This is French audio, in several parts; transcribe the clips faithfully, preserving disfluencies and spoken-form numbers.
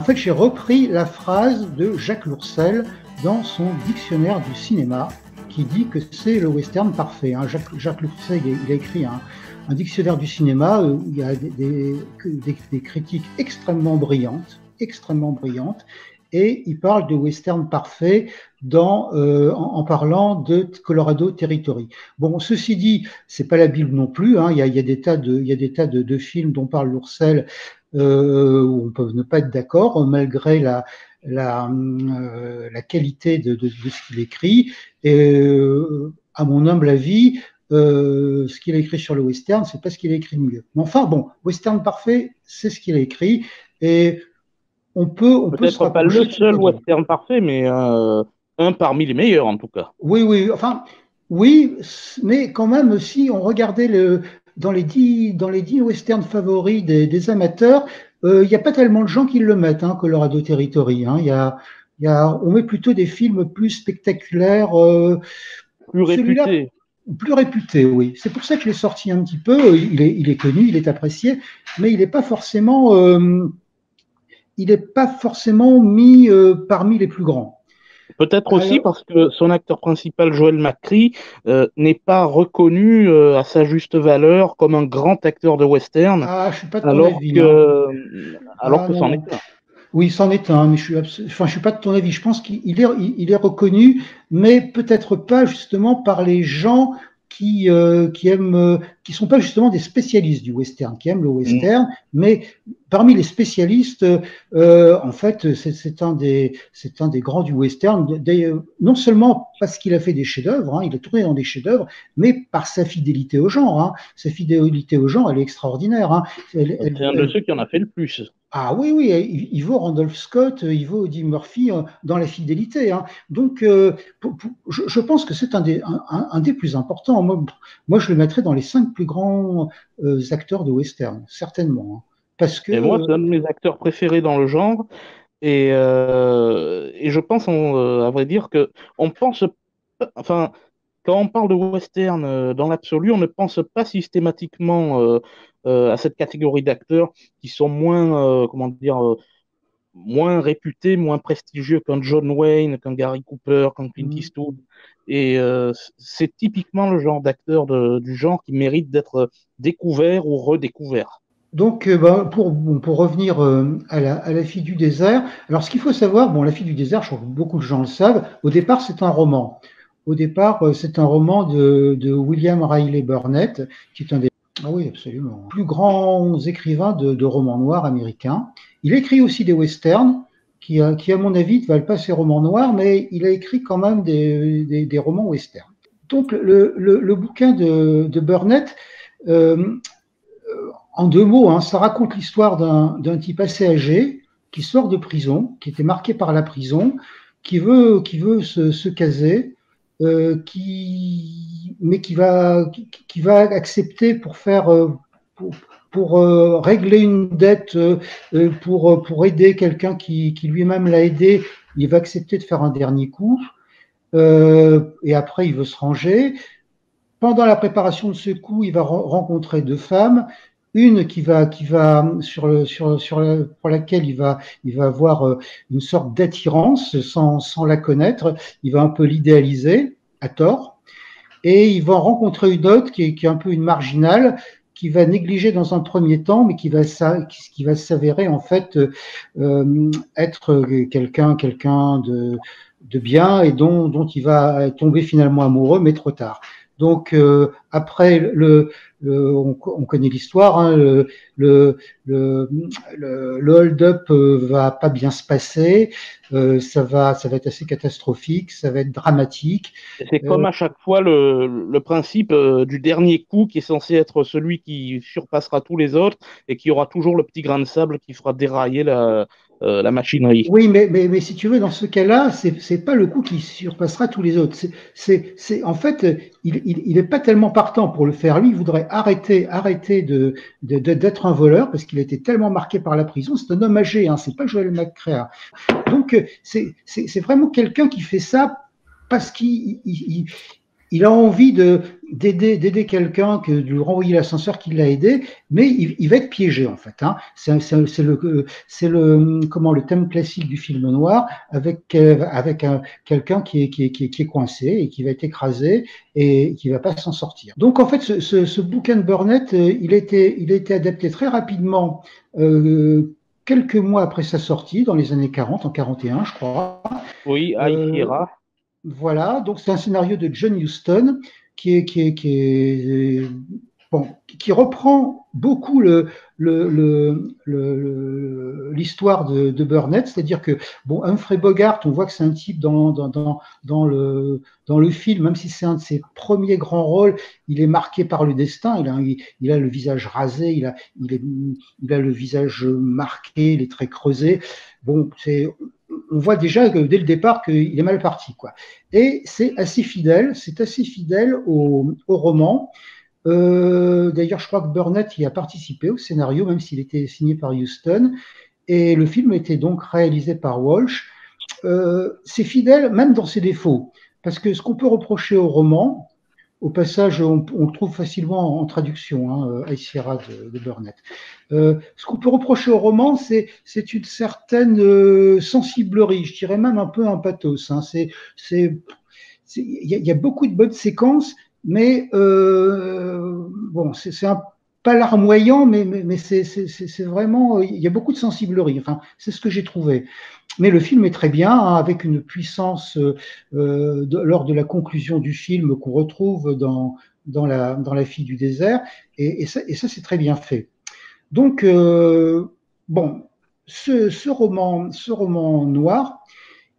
En fait, j'ai repris la phrase de Jacques Lourcelles dans son dictionnaire du cinéma, qui dit que c'est le western parfait. Hein. Jacques, Jacques Lourcelles, il a écrit un, un dictionnaire du cinéma où il y a des, des, des, des critiques extrêmement brillantes, extrêmement brillantes, et il parle de western parfait dans, euh, en, en parlant de Colorado Territory. Bon, ceci dit, c'est pas la Bible non plus. Hein. Il y a, il y a des tas de, il y a des tas de, de films dont parle Lourcelles euh, où on peut ne pas être d'accord, malgré la La, euh, la qualité de, de, de ce qu'il écrit. Et euh, à mon humble avis, euh, ce qu'il a écrit sur le western, c'est pas ce qu'il a écrit mieux. Mais enfin, bon, western parfait, c'est ce qu'il a écrit, et on peut, on peut être pas le seul western parfait, mais euh, un parmi les meilleurs en tout cas. Oui, oui, enfin, oui, mais quand même, si on regardait le dans les dix dans les dix westerns favoris des, des amateurs. Il euh, n'y a pas tellement de gens qui le mettent, hein, Colorado Territory. Hein. Y a, y a, on met plutôt des films plus spectaculaires, euh, plus réputés. Plus réputés, oui. C'est pour ça que je l'ai sorti un petit peu. Il est, il est connu, il est apprécié, mais il n'est pas forcément, euh, il n'est pas forcément mis euh, parmi les plus grands. Peut-être aussi Alors, parce que son acteur principal, Joel McCrea, euh, n'est pas reconnu euh, à sa juste valeur comme un grand acteur de western. Ah, je suis pas de ton alors avis. Que, alors ah, que c'en est un. Oui, c'en est un, mais je suis abs... enfin, je suis pas de ton avis. Je pense qu'il est, il est reconnu, mais peut-être pas justement par les gens qui euh, qui aiment, euh, qui sont pas justement des spécialistes du western, qui aiment le western, mmh. mais parmi les spécialistes, euh, en fait, c'est un des c'est un des grands du western, des, euh, non seulement parce qu'il a fait des chefs-d'œuvre, hein, il a tourné dans des chefs-d'œuvre, mais par sa fidélité au genre. Hein. Sa fidélité au genre, elle est extraordinaire. Hein. C'est un de ceux qui en a fait le plus. Ah oui, oui, il vaut Randolph Scott, il vaut Eddie Murphy dans la fidélité. Hein. Donc, euh, pour, pour, je, je pense que c'est un des, un, un des plus importants. Moi, moi, je le mettrais dans les cinq plus grands euh, acteurs de western, certainement. Hein. Parce que, et moi, c'est un de mes acteurs préférés dans le genre. Et, euh, et je pense, on, à vrai dire, que on pense, enfin, quand on parle de western dans l'absolu, on ne pense pas systématiquement euh, euh, à cette catégorie d'acteurs qui sont moins, euh, comment dire, euh, moins réputés, moins prestigieux qu'un John Wayne, qu'un Gary Cooper, qu'un Clint Eastwood. Et euh, c'est typiquement le genre d'acteur du genre qui mérite d'être découvert ou redécouvert. Donc, ben, pour, pour revenir euh, à, la, à La fille du désert, alors ce qu'il faut savoir, bon, La fille du désert, je crois que beaucoup de gens le savent, au départ, c'est un roman. Au départ, c'est un roman de, de William Riley Burnett, qui est un des ah oui, absolument. plus grands écrivains de, de romans noirs américains. Il écrit aussi des westerns, qui, qui à mon avis, ne valent pas ses romans noirs, mais il a écrit quand même des, des, des romans westerns. Donc, le, le, le bouquin de, de Burnett... Euh, En deux mots, hein, ça raconte l'histoire d'un type assez âgé qui sort de prison, qui était marqué par la prison, qui veut, qui veut se, se caser, euh, qui, mais qui va, qui, qui va accepter pour faire, pour, pour euh, régler une dette, euh, pour, pour aider quelqu'un qui, qui lui-même l'a aidé, il va accepter de faire un dernier coup, euh, et après il veut se ranger. Pendant la préparation de ce coup, il va re rencontrer deux femmes. Une qui va, qui va sur le, sur, sur la, pour laquelle il va, il va avoir une sorte d'attirance sans, sans la connaître. Il va un peu l'idéaliser à tort, et il va rencontrer une autre qui est, qui est un peu une marginale, qui va négliger dans un premier temps, mais qui va, qui, qui va s'avérer en fait euh, être quelqu'un, quelqu'un de, de bien et dont, dont il va tomber finalement amoureux, mais trop tard. Donc euh, après le, le on, on connaît l'histoire, hein, le, le, le, le hold-up va pas bien se passer, euh, ça va ça va être assez catastrophique, ça va être dramatique. C'est euh, comme à chaque fois le, le principe euh, du dernier coup qui est censé être celui qui surpassera tous les autres et qui aura toujours le petit grain de sable qui fera dérailler la Euh, la machinerie. Oui, mais, mais, mais si tu veux, dans ce cas-là, c'est pas le coup qui surpassera tous les autres. C'est, c'est, en fait, il, il, il est pas tellement partant pour le faire. Lui, il voudrait arrêter, arrêter de, de, de d'être un voleur parce qu'il était tellement marqué par la prison. C'est un homme âgé, hein. C'est pas Joel McCrea. Donc, c'est, c'est, c'est vraiment quelqu'un qui fait ça parce qu'il, il, il, il a envie de, d'aider, d'aider quelqu'un, que, de lui renvoyer l'ascenseur qui l'a aidé, mais il, il va être piégé en fait. Hein. C'est, c'est, c'est, le, c'est le, comment, le thème classique du film noir avec, avec un, quelqu'un qui est, qui, est, qui, est, qui est coincé et qui va être écrasé et qui ne va pas s'en sortir. Donc en fait, ce, ce, ce bouquin de Burnett, il a été, il a été adapté très rapidement euh, quelques mois après sa sortie, dans les années quarante, en quarante et un je crois. Oui, à Ira. Euh, Voilà, donc c'est un scénario de John Huston qui, est, qui, est, qui, est, bon, qui reprend beaucoup le, le, le, le, l'histoire de, de Burnett, c'est-à-dire que bon, Humphrey Bogart, on voit que c'est un type dans, dans, dans, dans, le, dans le film, même si c'est un de ses premiers grands rôles, il est marqué par le destin, il a, il, il a le visage rasé, il a, il, est, il a le visage marqué, les traits creusés. Bon, c'est... on voit déjà que dès le départ qu'il est mal parti, quoi. Et c'est assez fidèle, c'est assez fidèle au, au roman. Euh, d'ailleurs, je crois que Burnett y a participé au scénario, même s'il était signé par Huston. Et le film était donc réalisé par Walsh. Euh, c'est fidèle, même dans ses défauts, parce que ce qu'on peut reprocher au roman, au passage, on, on le trouve facilement en, en traduction, hein, à Sierra de, de Burnett. Euh, ce qu'on peut reprocher au roman, c'est, c'est une certaine euh, sensiblerie, je dirais même un peu un pathos. Hein. C'est, c'est, c'est, y a, y a beaucoup de bonnes séquences, mais euh, bon, c'est, c'est un, pas larmoyant, mais, mais, mais c'est, c'est, c'est, c'est vraiment, il y a beaucoup de sensiblerie. Enfin, c'est ce que j'ai trouvé. Mais le film est très bien, hein, avec une puissance euh, de, lors de la conclusion du film qu'on retrouve dans, dans, la, dans La fille du désert, et, et, ça, et ça c'est très bien fait. Donc, euh, bon, ce, ce, roman, ce roman noir,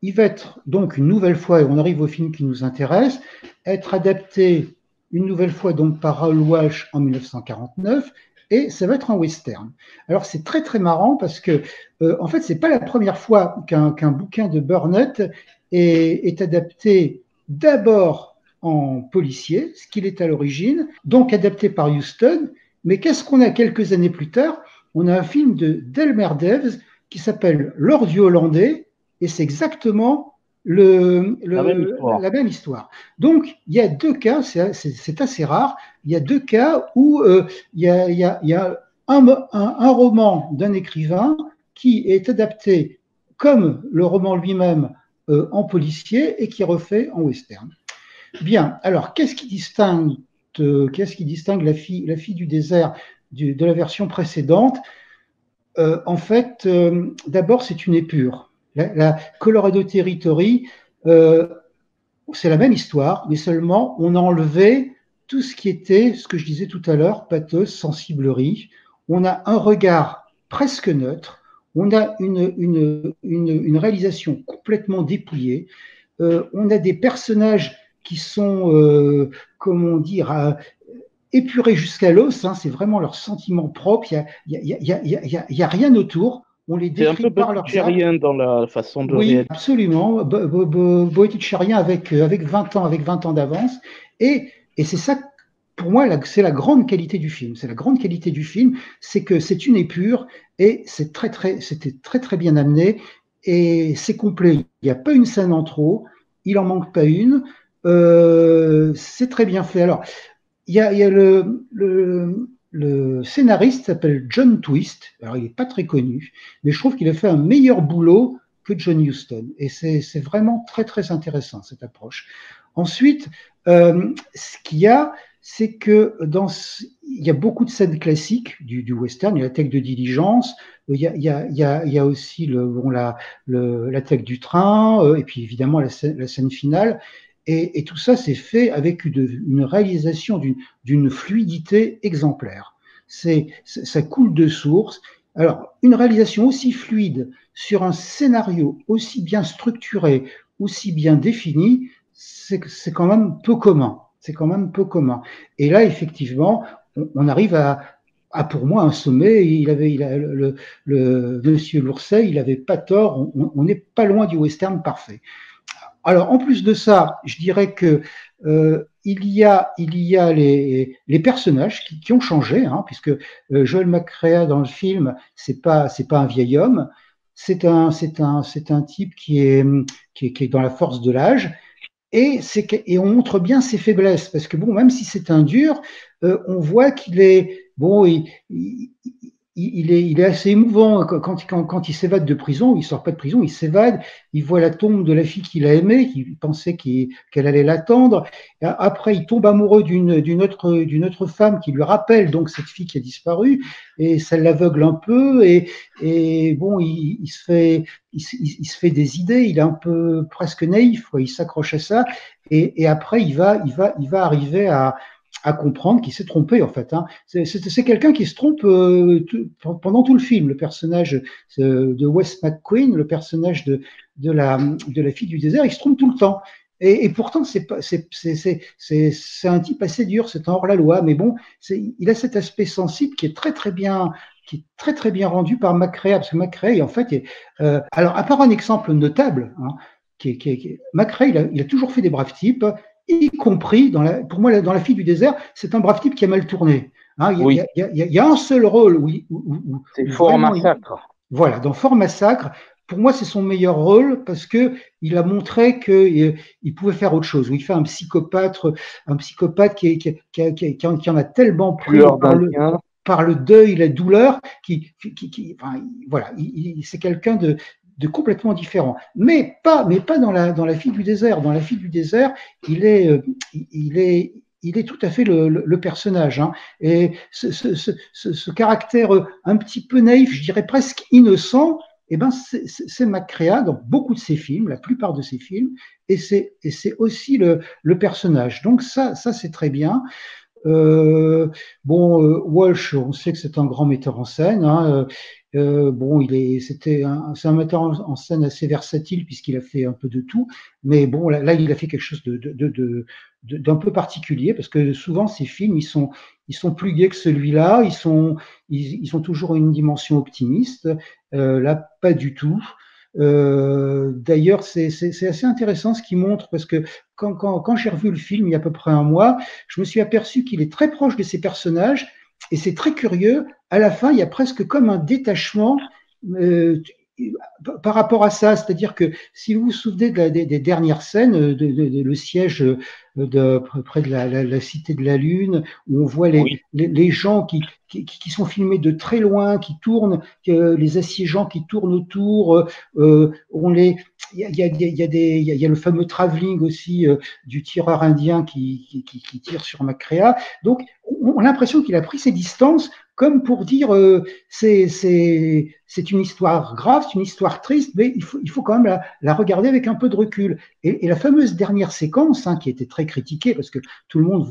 il va être donc une nouvelle fois, et on arrive au film qui nous intéresse, être adapté une nouvelle fois donc par Raoul Walsh en mille neuf cent quarante-neuf, et ça va être en western. Alors c'est très très marrant parce que euh, en fait c'est pas la première fois qu'un, qu'un bouquin de Burnett est, est adapté d'abord en policier, ce qu'il est à l'origine, donc adapté par Huston, mais qu'est-ce qu'on a quelques années plus tard? On a un film de Delmer Daves qui s'appelle L'or du hollandais, et c'est exactement le, le, la, même la même histoire. Donc il y a deux cas, c'est, c'est, c'est assez rare, il y a deux cas où euh, il y a, il y a, il y a un, un, un roman d'un écrivain qui est adapté comme le roman lui-même euh, en policier et qui est refait en western. Bien, alors qu'est-ce qui distingue, euh, qu'est-ce qui distingue la, fille, la fille du désert du, de la version précédente? euh, En fait, euh, d'abord c'est une épure. La, la Colorado Territory, euh, c'est la même histoire, mais seulement on a enlevé tout ce qui était, ce que je disais tout à l'heure, pathos, sensiblerie. On a un regard presque neutre, on a une, une, une, une réalisation complètement dépouillée, euh, on a des personnages qui sont, euh, comment dire, à, épurés jusqu'à l'os, hein, c'est vraiment leur sentiment propre, il n'y a, y a, y a, y a, y a, y a rien autour. On les décrit par leur genre. C'est un peu dans la façon de réaliser. Oui, absolument. Boétitchérien avec, avec vingt ans, avec vingt ans d'avance. Et, et c'est ça, pour moi, la, c'est la grande qualité du film. C'est la grande qualité du film, c'est que c'est une épure et c'est très, très, c'était très, très bien amené et c'est complet. Il n'y a pas une scène en trop, il n'en manque pas une. Euh, c'est très bien fait. Alors, il y a, y a le... le Le scénariste s'appelle John Twist. Alors, il n'est pas très connu, mais je trouve qu'il a fait un meilleur boulot que John Huston. Et c'est, c'est vraiment très, très intéressant, cette approche. Ensuite, euh, ce qu'il y a, c'est que dans, il y a beaucoup de scènes classiques du, du western. Il y a l'attaque de diligence, il y a, il y a, il y a, il y a aussi le, bon, la, le, l'attaque du train, et puis évidemment la scène, la scène finale. Et, et tout ça, c'est fait avec une, une réalisation d'une, d'une fluidité exemplaire. C'est, c'est, ça coule de source. Alors, une réalisation aussi fluide sur un scénario aussi bien structuré, aussi bien défini, c'est, c'est quand même peu commun. C'est quand même peu commun. Et là, effectivement, on, on arrive à, à, pour moi, un sommet. Il avait, il a, le, le, le monsieur Lourcelles, il n'avait pas tort. On n'est pas loin du western parfait. Alors, en plus de ça, je dirais que euh, il y a, il y a les, les personnages qui, qui ont changé, hein, puisque euh, Joel McCrea dans le film, c'est pas, c'est pas un vieil homme, c'est un, c'est un, c'est un type qui est, qui est, qui est dans la force de l'âge, Et, c'est que, et on montre bien ses faiblesses, parce que bon, même si c'est un dur, euh, on voit qu'il est bon, il, il, il, est, il est assez émouvant quand, quand, quand il s'évade de prison. Il sort pas de prison, il s'évade. Il voit la tombe de la fille qu'il a aimée, qu'il pensait qu'il, qu'elle allait l'attendre. Et après, il tombe amoureux d'une, d'une autre, d'une autre femme qui lui rappelle donc cette fille qui a disparu, et ça l'aveugle un peu. Et, et bon, il, il se fait. Il, il, il se fait des idées, il est un peu presque naïf, quoi, il s'accroche à ça, et, et après il va, il va, il va arriver à, à comprendre qu'il s'est trompé en fait. Hein. C'est, c'est, c'est quelqu'un qui se trompe euh, tout, pendant tout le film. Le personnage euh, de Wes McQueen, le personnage de, de la, de la fille du désert, il se trompe tout le temps. Et, et pourtant, c'est, pas, c'est, c'est, c'est, c'est, c'est un type assez dur, c'est un hors-la-loi, mais bon, c'est, il a cet aspect sensible qui est très très bien, qui est très très bien rendu par McCrea, parce que McCrea, en fait, est, euh, alors à part un exemple notable, hein, qui est, qui est, qui est, McCrea, il a, il a toujours fait des braves types, y compris, dans la, pour moi, dans La fille du désert, c'est un brave type qui a mal tourné. Hein, il, oui. y a, il, y a, il y a un seul rôle où… où, où, où c'est Fort Massacre. Il, voilà, dans Fort Massacre, pour moi, c'est son meilleur rôle parce que il a montré qu'il il pouvait faire autre chose. Où il fait un psychopathe, un psychopathe qui, qui, qui, qui, qui en a tellement pris par le, par le deuil, la douleur, qui, qui, qui enfin, voilà, il, il, c'est quelqu'un de, de complètement différent. Mais pas, mais pas dans la, dans La fille du désert. Dans La fille du désert, il est, il est. Il est tout à fait le, le, le personnage, hein. Et ce, ce, ce, ce, ce caractère un petit peu naïf, je dirais presque innocent. Eh ben, c'est, c'est McCrea dans beaucoup de ses films, la plupart de ses films, et c'est, et c'est aussi le, le personnage. Donc ça, ça c'est très bien. Euh, bon, euh, Walsh, on sait que c'est un grand metteur en scène. Hein, euh, bon, il est, c'était, un, c'est un metteur en scène assez versatile puisqu'il a fait un peu de tout. Mais bon, là, là il a fait quelque chose de, de, de, de, de, d'un peu particulier parce que souvent ces films, ils sont, ils sont plus gais que celui-là. Ils sont, ils, ils ont toujours une dimension optimiste. Euh, là, pas du tout. Euh, d'ailleurs, c'est, c'est, c'est assez intéressant ce qu'il montre parce que quand, quand, quand j'ai revu le film il y a à peu près un mois, je me suis aperçu qu'il est très proche de ses personnages et c'est très curieux. À la fin, il y a presque comme un détachement euh, par rapport à ça. C'est-à-dire que si vous vous souvenez de la, des, des dernières scènes, de, de, de, de le siège de, de, près de la, la, la Cité de la Lune, où on voit les, oui. les, les gens qui, qui, qui sont filmés de très loin, qui tournent, euh, les assiégeants qui tournent autour, euh, on les… Il y a, y, a, y, a des, y, a, y a le fameux travelling aussi euh, du tireur indien qui, qui, qui, qui tire sur McCrea. Donc, on a l'impression qu'il a pris ses distances comme pour dire euh, c'est, c'est, c'est une histoire grave, c'est une histoire triste, mais il faut, il faut quand même la, la regarder avec un peu de recul. Et, et la fameuse dernière séquence, hein, qui a été très critiquée, parce que tout le monde,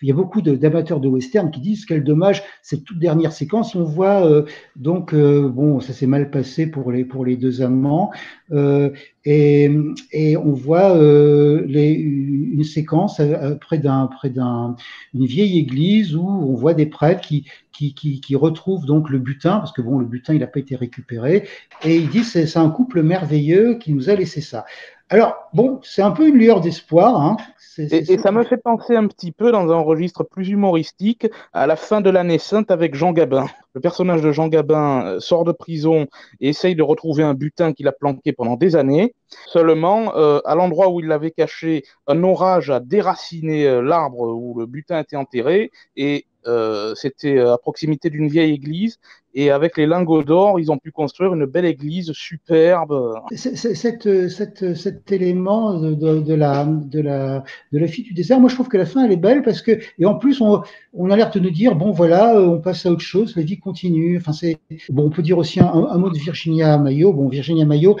il y a beaucoup de, d'amateurs de western qui disent quel dommage, cette toute dernière séquence, on voit euh, donc, euh, bon, ça s'est mal passé pour les, pour les deux amants, euh, Et, et on voit euh, les, une séquence euh, près d'un, près d'un, une vieille église où on voit des prêtres qui, qui, qui, qui retrouvent donc le butin, parce que bon, le butin il n'a pas été récupéré, et ils disent c'est, c'est un couple merveilleux qui nous a laissé ça. Alors bon, c'est un peu une lueur d'espoir. Hein. C'est, c'est et, ça. et ça me fait penser un petit peu dans un registre plus humoristique à La fin de l'année sainte avec Jean Gabin. Le personnage de Jean Gabin sort de prison et essaye de retrouver un butin qu'il a planqué pendant des années. Seulement, euh, à l'endroit où il l'avait caché, un orage a déraciné l'arbre où le butin était enterré et euh, c'était à proximité d'une vieille église. Et avec les lingots d'or, ils ont pu construire une belle église superbe. C'est, c'est, cette, cette, cet élément de, de, de, la, de, la, de la fille du désert, moi je trouve que la fin elle est belle parce que, et en plus on, on a l'air de nous dire, bon voilà, on passe à autre chose, la vie continue. Enfin, c'est, bon, on peut dire aussi un, un mot de Virginia Mayo. Bon, Virginia Mayo,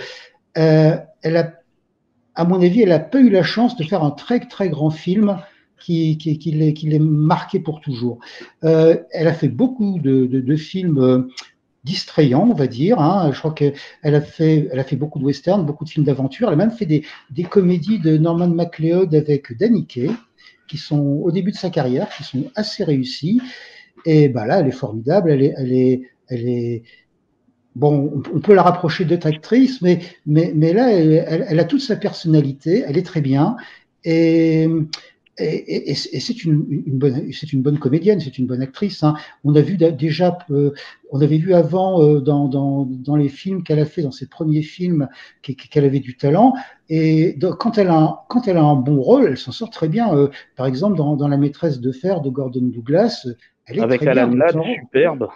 euh, elle a, à mon avis, elle n'a pas eu la chance de faire un très très grand film. Qui, qui, qui, l'est, qui l'est marqué pour toujours. Euh, elle a fait beaucoup de, de, de films euh, distrayants, on va dire. Hein. Je crois qu'elle a fait, elle a fait beaucoup de westerns, beaucoup de films d'aventure. Elle a même fait des, des comédies de Norman MacLeod avec Danny Kaye, qui sont au début de sa carrière, qui sont assez réussies. Et ben là, elle est formidable. Elle est, elle est, elle est. Bon, on peut la rapprocher d'autres actrices, mais, mais, mais là, elle, elle, elle a toute sa personnalité. Elle est très bien. Et et, et, et c'est une, une bonne, c'est une bonne comédienne, c'est une bonne actrice. Hein. On a vu déjà, euh, on avait vu avant euh, dans, dans, dans les films qu'elle a fait, dans ses premiers films, qu'elle avait du talent. Et donc, quand elle a un, quand elle a un bon rôle, elle s'en sort très bien. Euh, par exemple, dans, dans La maîtresse de fer de Gordon Douglas, elle est avec Alain Ladd, superbe.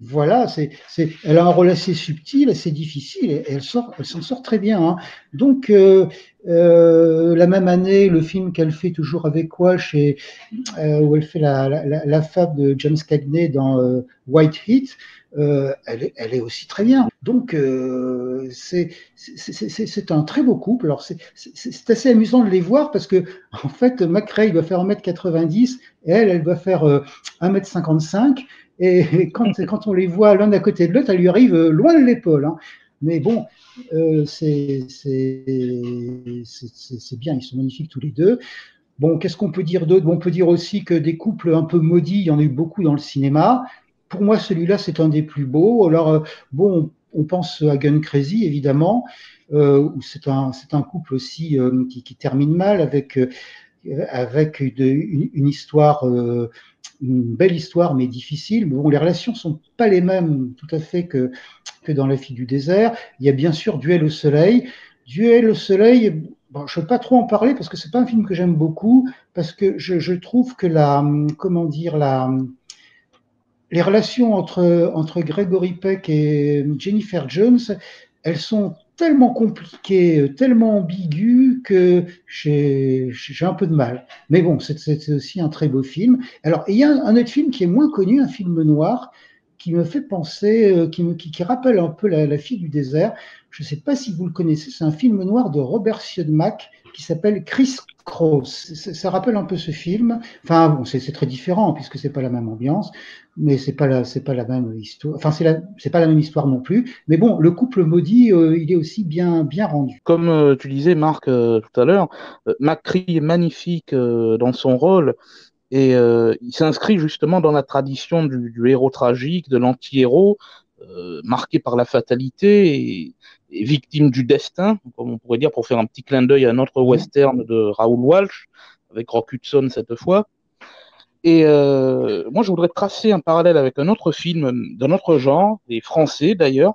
Voilà, c'est, c'est, elle a un rôle assez subtil, assez difficile, et elle sort, elle s'en sort très bien. Hein. Donc, euh, euh, la même année, le film qu'elle fait toujours avec Walsh, et, euh, où elle fait la, la, la fable de James Cagney dans euh, White Heat, euh, elle, elle est aussi très bien. Donc, euh, c'est, c'est, c'est, c'est un très beau couple. Alors, c'est, c'est, c'est assez amusant de les voir parce que, en fait, McCrea, il doit faire un mètre quatre-vingt-dix, et elle, elle doit faire euh, un mètre cinquante-cinq. Et quand, quand on les voit l'un à côté de l'autre, elle lui arrive loin de l'épaule. Hein. Mais bon, euh, c'est bien, ils sont magnifiques tous les deux. Bon, qu'est-ce qu'on peut dire d'autre? Bon, on peut dire aussi que des couples un peu maudits, il y en a eu beaucoup dans le cinéma. Pour moi, celui-là, c'est un des plus beaux. Alors, bon, on pense à Gun Crazy, évidemment, euh, où c'est un, un couple aussi euh, qui, qui termine mal avec, euh, avec une, une, une histoire... Euh, une belle histoire, mais difficile. Bon, les relations sont pas les mêmes tout à fait que, que dans La fille du désert. Il y a bien sûr Duel au soleil. Duel au soleil, bon, je ne veux pas trop en parler parce que c'est pas un film que j'aime beaucoup, parce que je, je trouve que la, comment dire, la, les relations entre, entre Gregory Peck et Jennifer Jones, elles sont tellement compliquées, tellement ambiguës que j'ai un peu de mal. Mais bon, c'est aussi un très beau film. Alors, il y a un, un autre film qui est moins connu, un film noir, qui me fait penser, qui, me, qui, qui rappelle un peu la, la fille du désert. Je ne sais pas si vous le connaissez, c'est un film noir de Robert Siodmak qui s'appelle Criss Cross. Ça rappelle un peu ce film. Enfin, bon, c'est très différent puisque c'est pas la même ambiance, mais c'est pas la, c'est pas la même histoire. Enfin, c'est c'est pas la même histoire non plus. Mais bon, le couple maudit, euh, il est aussi bien, bien rendu. Comme euh, tu disais, Marc, euh, tout à l'heure, euh, McCrea est magnifique euh, dans son rôle. Et euh, il s'inscrit justement dans la tradition du, du héros tragique, de l'anti-héros, euh, marqué par la fatalité et, et victime du destin, comme on pourrait dire, pour faire un petit clin d'œil à un autre western de Raoul Walsh, avec Rock Hudson cette fois. Et euh, moi, je voudrais tracer un parallèle avec un autre film d'un autre genre, et français d'ailleurs,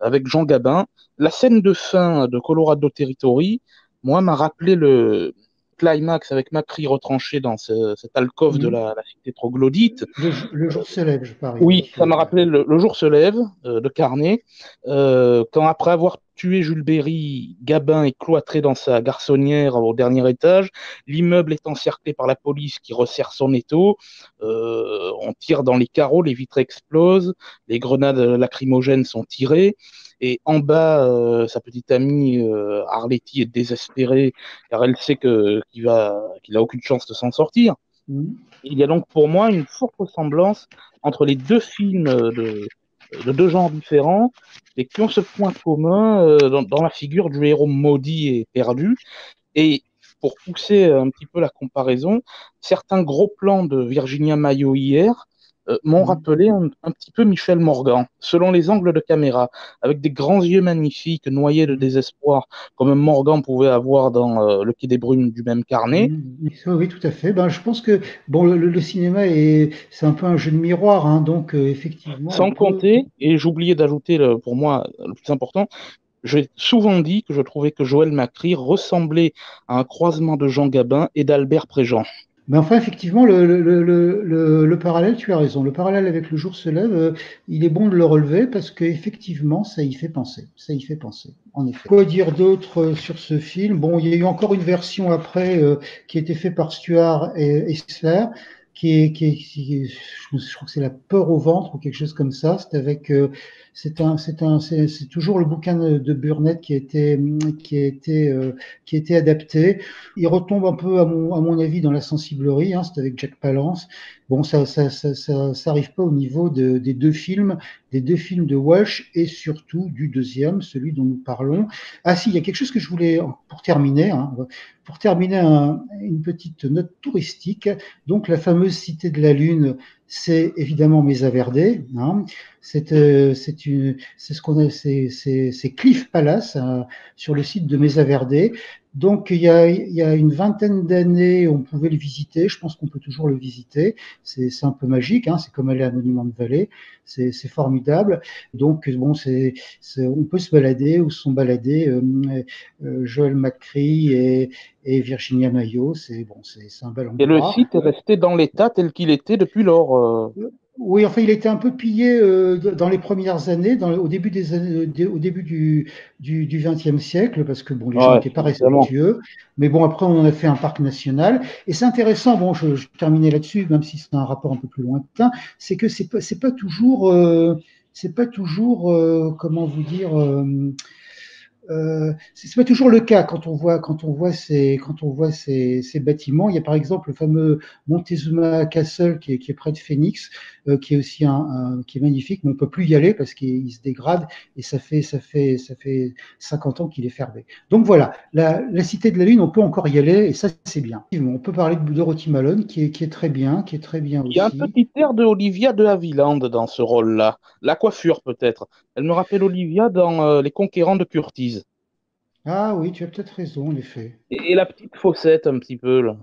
avec Jean Gabin. La scène de fin de Colorado Territory, moi, m'a rappelé le... climax avec McCrea retranché dans ce, cette alcôve mmh. de la, la cité troglodyte. Le, le jour se lève, je parie. Oui, ça m'a rappelé le, le jour se lève euh, de Carné, euh, quand après avoir tué Jules Berry, Gabin est cloîtré dans sa garçonnière au dernier étage, l'immeuble est encerclé par la police qui resserre son étau, euh, on tire dans les carreaux, les vitres explosent, les grenades lacrymogènes sont tirées. Et en bas, euh, sa petite amie euh, Arletti est désespérée car elle sait que, qu'il va, qu'il n'a aucune chance de s'en sortir. Mmh. Il y a donc pour moi une forte ressemblance entre les deux films de, de deux genres différents et qui ont ce point commun euh, dans, dans la figure du héros maudit et perdu. Et pour pousser un petit peu la comparaison, certains gros plans de Virginia Mayo hier Euh, m'ont rappelé un, un petit peu Michel Morgan, selon les angles de caméra, avec des grands yeux magnifiques, noyés de désespoir, comme Morgan pouvait avoir dans euh, le Quai des Brumes du même Carné. Oui, tout à fait. Ben, je pense que bon, le, le cinéma, c'est un peu un jeu de miroir, hein, donc euh, effectivement... Sans peut... compter, et j'oubliais d'ajouter, pour moi, le plus important, j'ai souvent dit que je trouvais que Joel McCrea ressemblait à un croisement de Jean Gabin et d'Albert Préjean. Mais enfin, effectivement, le, le, le, le, le parallèle, tu as raison, le parallèle avec Le jour se lève, euh, il est bon de le relever parce qu'effectivement, ça y fait penser, ça y fait penser, en effet. Quoi dire d'autre sur ce film? Bon, il y a eu encore une version après euh, qui a été faite par Stuart Heisler, qui est, qui est qui, je, je crois que c'est La peur au ventre ou quelque chose comme ça, c'est avec... Euh, C'est un, c'est un, c'est toujours le bouquin de Burnett qui a été, qui a été, euh, qui a été adapté. Il retombe un peu, à mon, à mon avis, dans la sensiblerie. Hein, c'est avec Jack Palance. Bon, ça, ça, ça, ça, ça arrive pas au niveau de, des deux films, des deux films de Walsh et surtout du deuxième, celui dont nous parlons. Ah si, il y a quelque chose que je voulais pour terminer, hein, pour terminer un, une petite note touristique. Donc la fameuse Cité de la Lune. C'est évidemment Mesa Verde, hein. C'est euh, ce qu'on a, c'est Cliff Palace hein, sur le site de Mesa Verde, Donc, il y a, il y a une vingtaine d'années, on pouvait le visiter. Je pense qu'on peut toujours le visiter. C'est, c'est un peu magique, hein. C'est comme aller à Monument de Vallée. C'est, c'est formidable. Donc, bon, c'est, c'est, on peut se balader ou se sont baladés euh, euh, Joel McCrea et, et Virginia Mayo. C'est, bon, c'est, c'est un bel endroit. Et le site est resté dans l'état tel qu'il était depuis lors. Euh... Oui, enfin, il était un peu pillé euh, dans les premières années, dans, au début des années, au début du du du vingtième siècle, parce que bon, les ouais, gens n'étaient pas respectueux. Mais bon, après, on en a fait un parc national. Et c'est intéressant. Bon, je, je terminais là-dessus, même si c'est un rapport un peu plus lointain. C'est que c'est pas c'est pas toujours euh, c'est pas toujours euh, comment vous dire. Euh, Euh, c'est pas toujours le cas quand on voit quand on voit ces quand on voit ces, ces bâtiments. Il y a par exemple le fameux Montezuma Castle qui est, qui est près de Phoenix, euh, qui est aussi un, un qui est magnifique, mais on peut plus y aller parce qu'il se dégrade et ça fait ça fait ça fait cinquante ans qu'il est fermé. Donc voilà, la, la Cité de la Lune, on peut encore y aller et ça c'est bien. On peut parler de Dorothy Malone qui est qui est très bien, qui est très bien aussi. Il y a un petit air de Olivia de Havilland dans ce rôle-là. La coiffure peut-être. Elle me rappelle Olivia dans euh, Les Conquérants de Curtis. Ah oui, tu as peut-être raison, en effet. Et, et la petite faussette, un petit peu, là.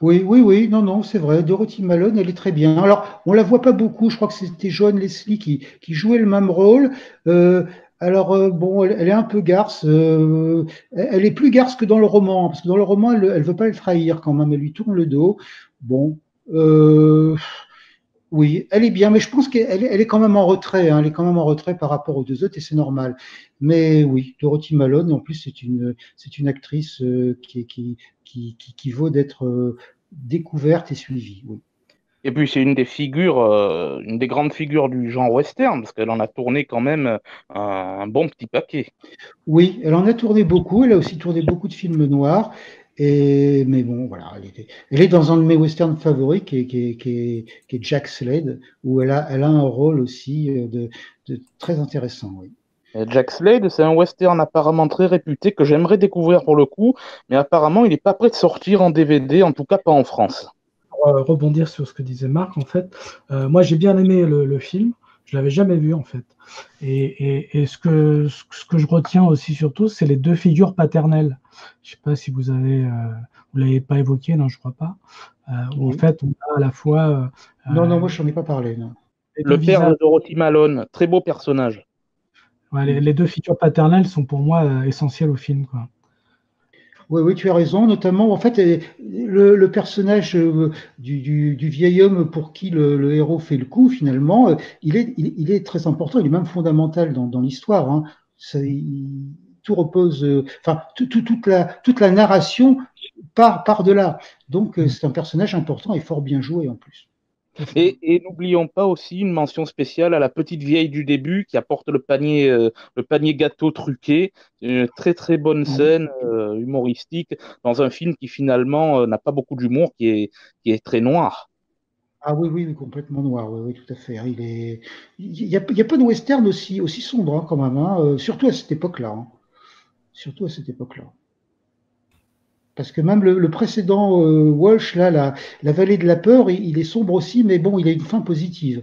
Oui, oui, oui, non, non, c'est vrai. Dorothy Malone, elle est très bien. Alors, on la voit pas beaucoup. Je crois que c'était Joan Leslie qui, qui jouait le même rôle. Euh, alors, euh, bon, elle, elle est un peu garce. Euh, elle est plus garce que dans le roman, parce que dans le roman, elle, elle veut pas le trahir quand même. Elle lui tourne le dos. Bon, euh... Oui, elle est bien, mais je pense qu'elle elle est quand même en retrait. Hein, elle est quand même en retrait par rapport aux deux autres, et c'est normal. Mais oui, Dorothy Malone, en plus, c'est une c'est une actrice euh, qui, qui qui qui qui vaut d'être euh, découverte et suivie. Oui. Et puis c'est une des figures, euh, une des grandes figures du genre western, parce qu'elle en a tourné quand même un, un bon petit paquet. Oui, elle en a tourné beaucoup. Elle a aussi tourné beaucoup de films noirs. Et, mais bon, voilà, elle est, elle est dans un de mes westerns favoris qui est, qui est, qui est, qui est Jack Slade, où elle a, elle a un rôle aussi de, de très intéressant. Oui. Et Jack Slade, c'est un western apparemment très réputé que j'aimerais découvrir pour le coup, mais apparemment il n'est pas prêt de sortir en D V D, en tout cas pas en France. Pour euh, rebondir sur ce que disait Marc, en fait, euh, moi j'ai bien aimé le, le film, je ne l'avais jamais vu en fait. Et, et, et ce, que, ce que je retiens aussi surtout, c'est les deux figures paternelles. Je ne sais pas si vous avez, euh, vous l'avez pas évoqué, non, je ne crois pas. Euh, où oui. En fait, on a à la fois. Euh, non, non, moi je n'en ai pas parlé. Non. Le père de Dorothy Malone, très beau personnage. Ouais, les, les deux figures paternelles sont pour moi euh, essentielles au film, quoi. Oui, oui, tu as raison. Notamment, en fait, le, le personnage du, du, du vieil homme pour qui le, le héros fait le coup, finalement, il est, il, il est très important. Il est même fondamental dans, dans l'histoire. Hein. Ça, il, tout repose, enfin, tout, tout, toute la, toute la narration part, part de là. Donc, c'est un personnage important et fort bien joué en plus. Et, et n'oublions pas aussi une mention spéciale à la petite vieille du début qui apporte le panier, euh, le panier gâteau truqué, une très très bonne scène euh, humoristique dans un film qui finalement euh, n'a pas beaucoup d'humour, qui est, qui est très noir. Ah oui, oui, complètement noir, oui, oui, tout à fait. Il est... il n'y a, il y a pas de western aussi, aussi sombre hein, quand même, hein, euh, surtout à cette époque-là. Hein. Surtout à cette époque-là. Parce que même le, le précédent euh, Walsh, là, la, la vallée de la peur, il, il est sombre aussi, mais bon, il a une fin positive.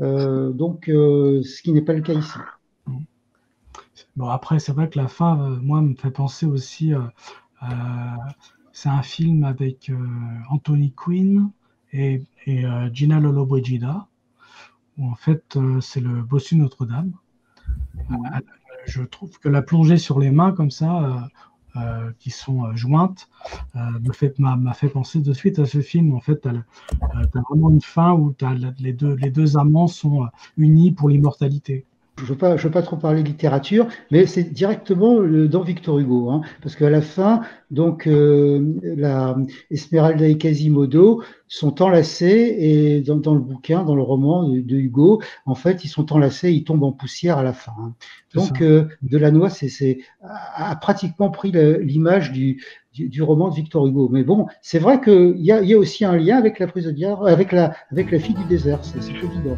Euh, donc, euh, ce qui n'est pas le cas ici. Bon, après, c'est vrai que la fin, euh, moi, me fait penser aussi. Euh, euh, c'est un film avec euh, Anthony Quinn et, et euh, Gina Lollobrigida, où en fait, euh, c'est le bossu Notre-Dame. Euh, je trouve que la plongée sur les mains, comme ça. Euh, Euh, qui sont euh, jointes euh, me fait, m'a, m'a fait penser de suite à ce film. En fait, tu as euh, vraiment une fin où t'as les, deux, les deux amants sont euh, unis pour l'immortalité. Je ne veux pas, je veux pas trop parler littérature, mais c'est directement le, dans Victor Hugo, hein, parce qu'à la fin, donc euh, la Esmeralda et Quasimodo sont enlacés et dans, dans le bouquin, dans le roman de, de Hugo, en fait, ils sont enlacés, ils tombent en poussière à la fin. Hein. Donc euh, Delannoy, c'est, c'est a, a pratiquement pris le, l'image du, du, du roman de Victor Hugo. Mais bon, c'est vrai qu'il y a, y a aussi un lien avec la prisonnière, avec la, avec la fille du désert, c'est, c'est évident.